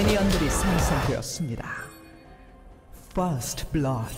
미니언들이 생성되었습니다. 퍼스트 블러드.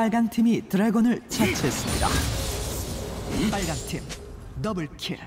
빨강 팀이 드래곤을 처치했습니다. 빨강 팀 더블킬.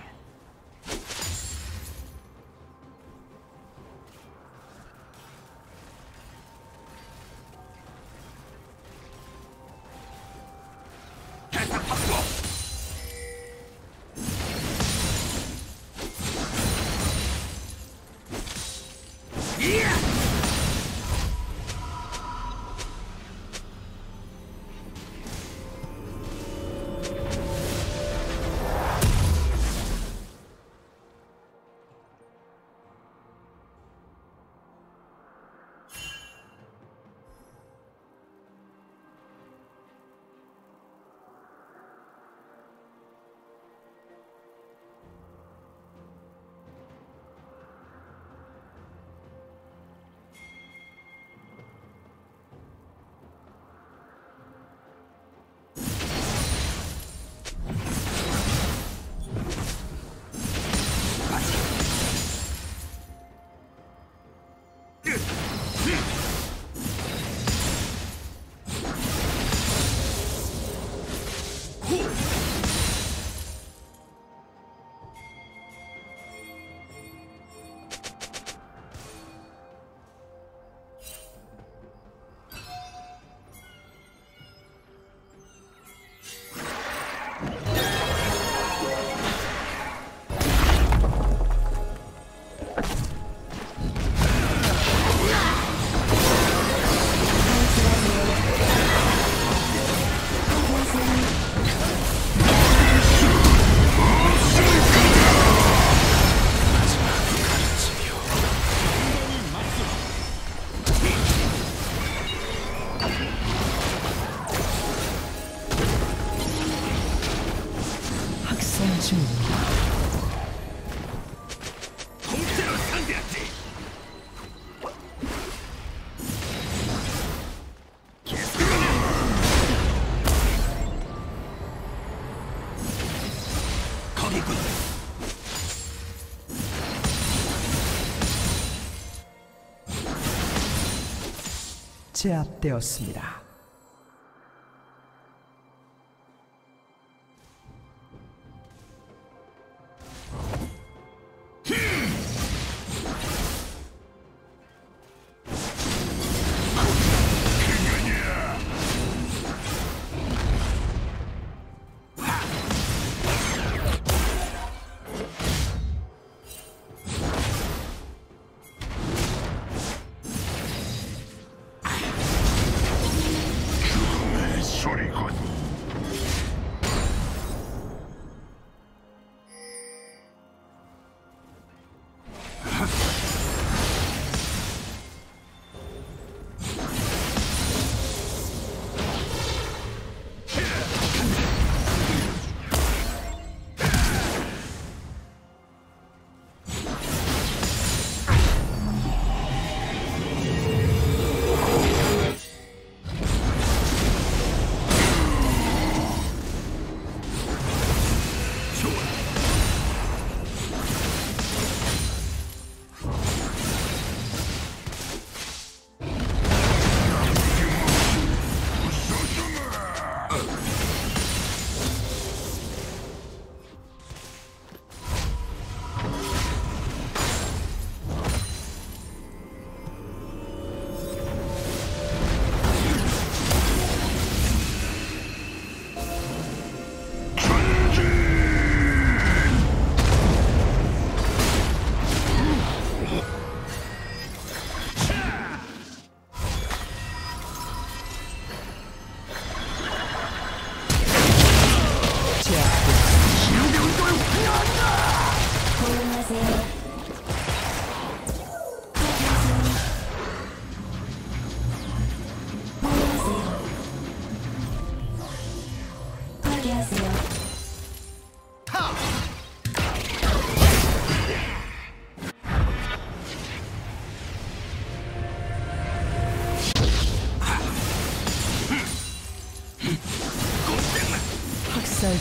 제압되었습니다.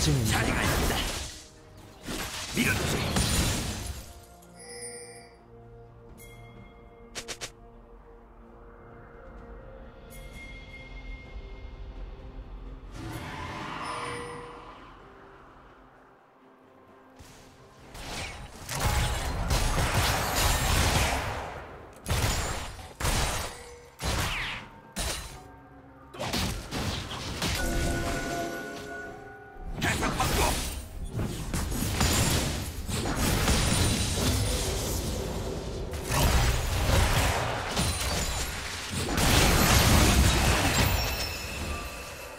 자리가 있다. 밀어주지.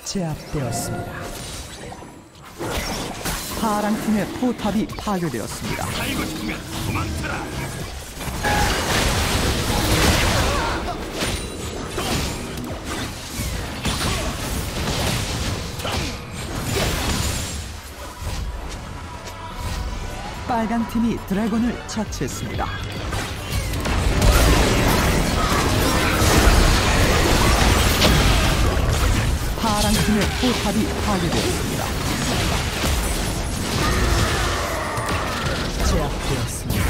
제압되었습니다. 파랑팀의 포탑이 파괴되었습니다. 살고 싶으면 도망쳐라. 빨강팀이 드래곤을 처치했습니다. 파랑팀의 포탑이 파괴되었습니다. 제압되었습니다.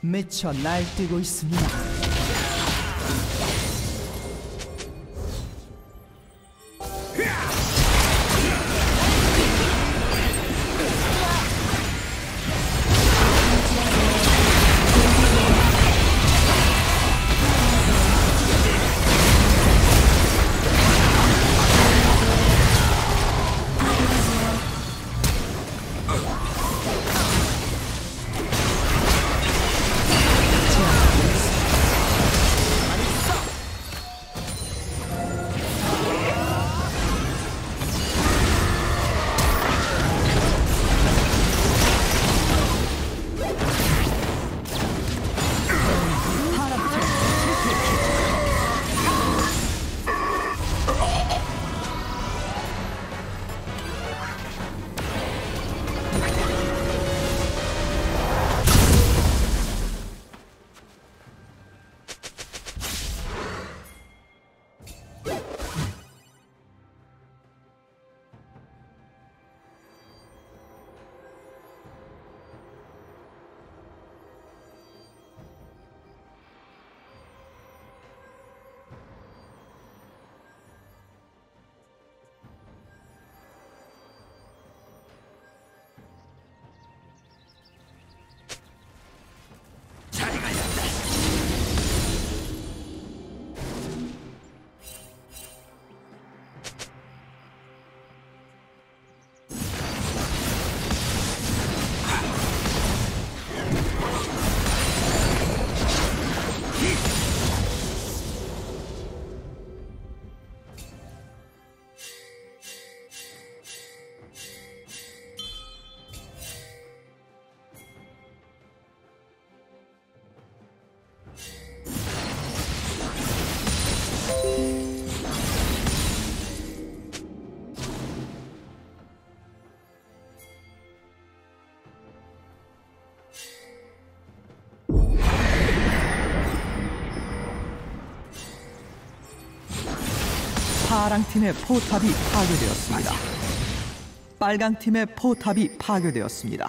미쳐 날뛰고 있습니다. 파랑팀의 포탑이 파괴되었습니다. 빨강팀의 포탑이 파괴되었습니다.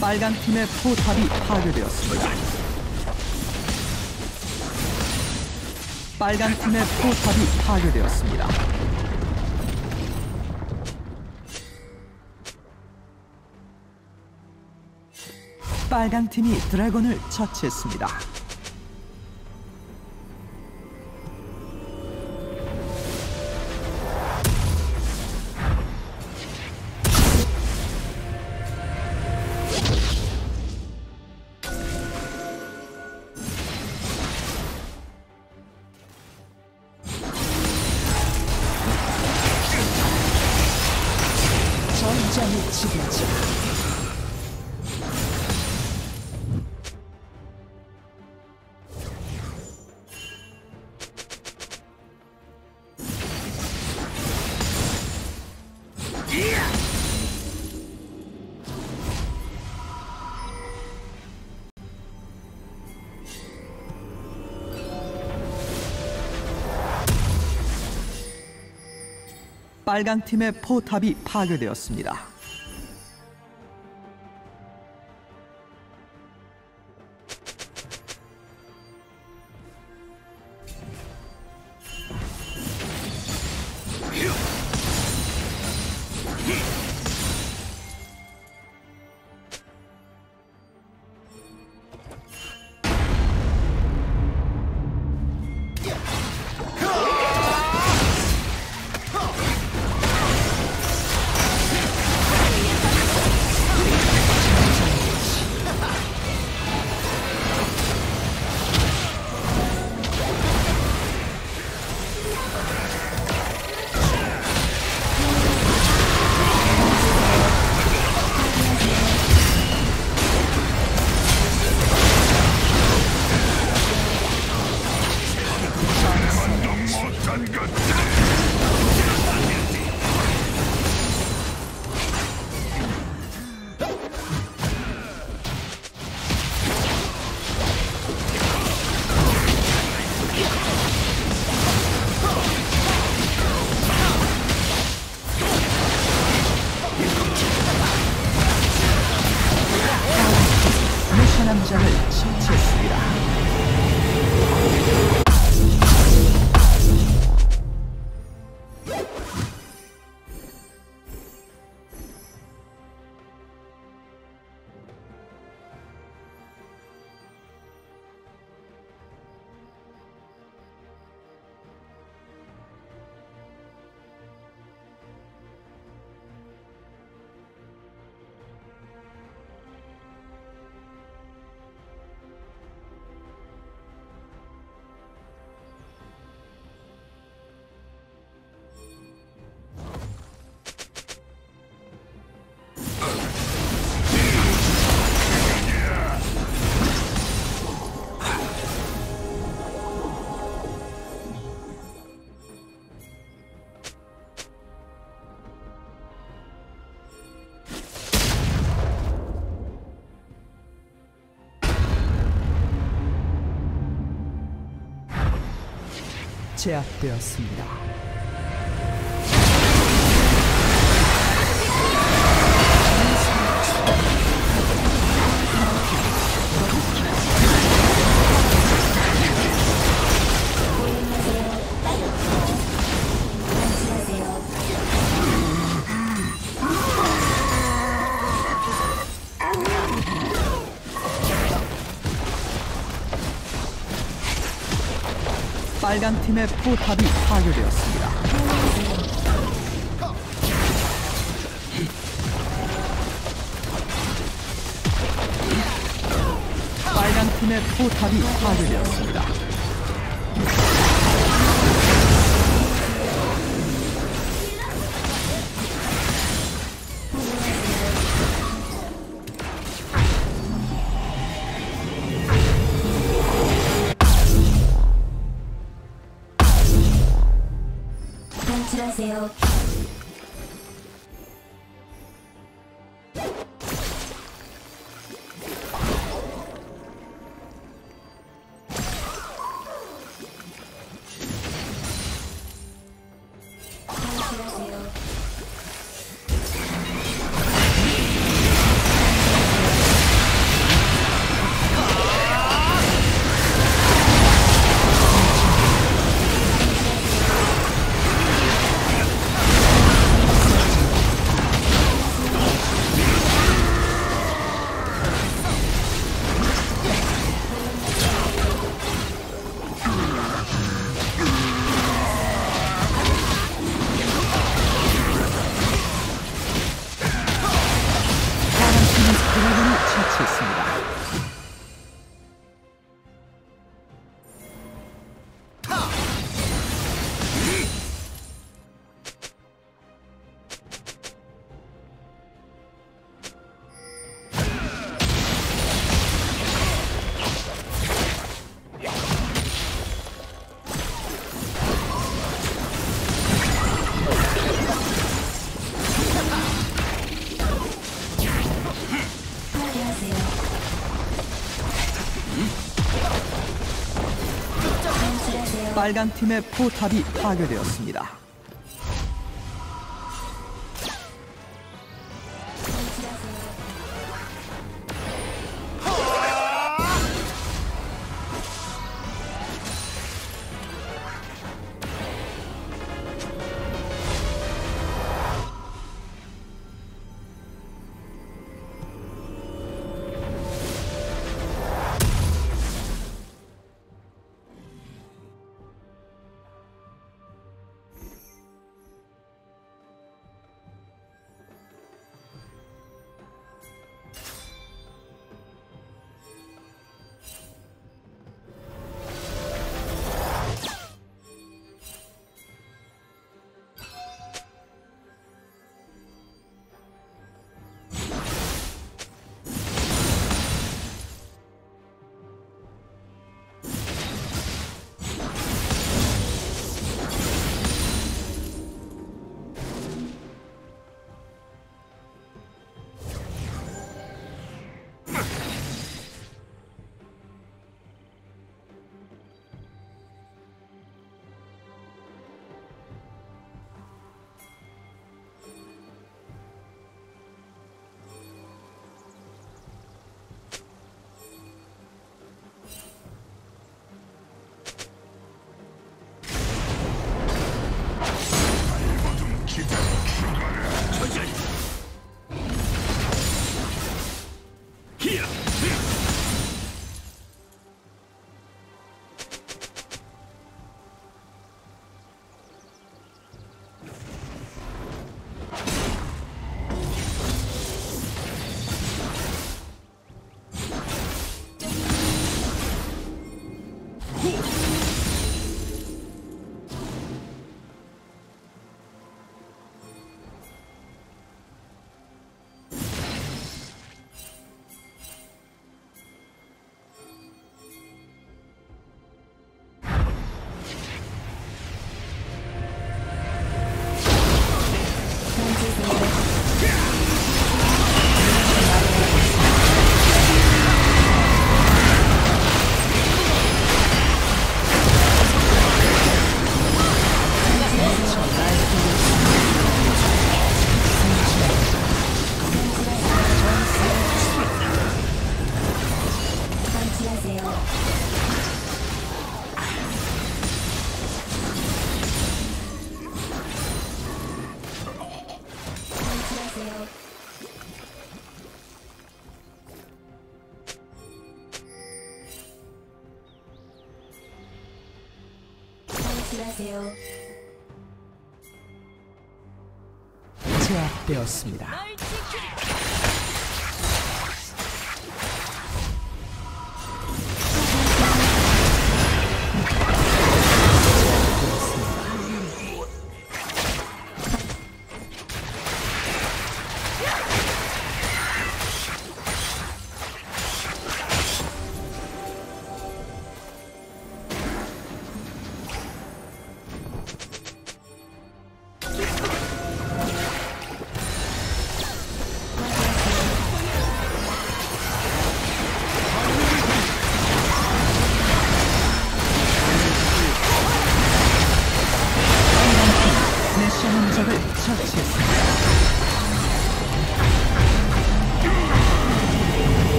빨강팀의 포탑이 파괴되었습니다. 빨강팀의 포탑이 파괴되었습니다. 빨강팀이 드래곤을 처치했습니다. 전쟁의 지배자. 빨강팀의 포탑이 파괴되었습니다. 제압되었습니다. 빨강팀의 포탑이 파괴되었습니다. 빨강팀의 포탑이 파괴되었습니다. 빨간 팀의 포탑이 파괴되었습니다. 제압되었습니다.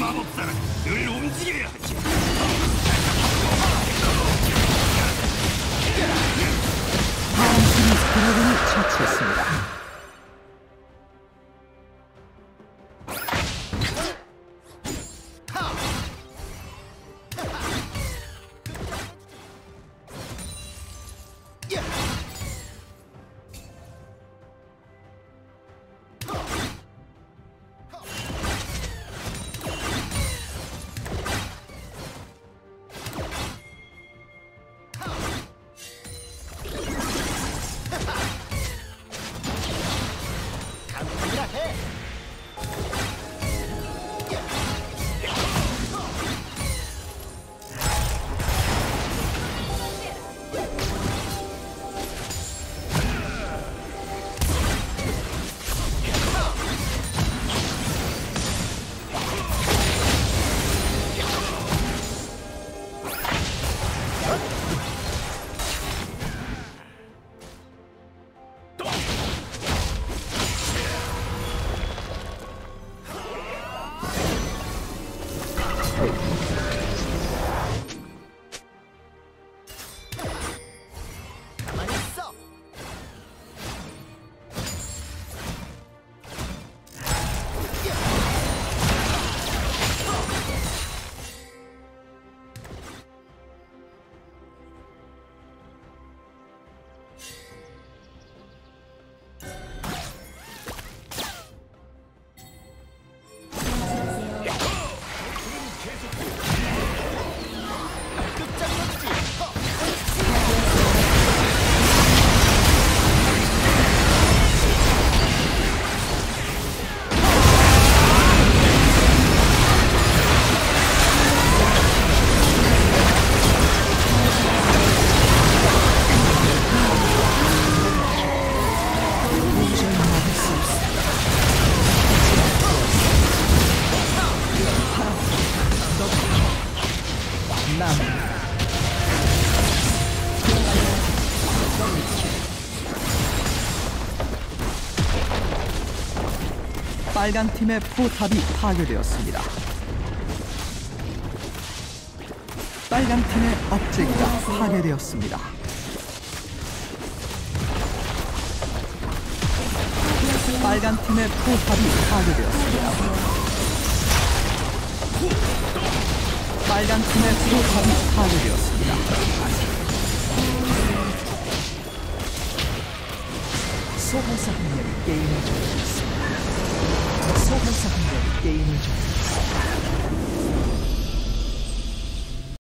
마법사는 늘 움직여야 하지. 파운틴 드래곤을 처치했습니다. 빨간 팀의 포탑이 파괴되었습니다. 빨간 팀의 업체기가 파괴되었습니다. 빨간 팀의 포탑이 파괴되었습니다. 빨간 팀의 포탑이 파괴되었습니다. 소환사 한 명이 게임을 종료했습니다. 소환사 한 명이 게임을 종료했습니다.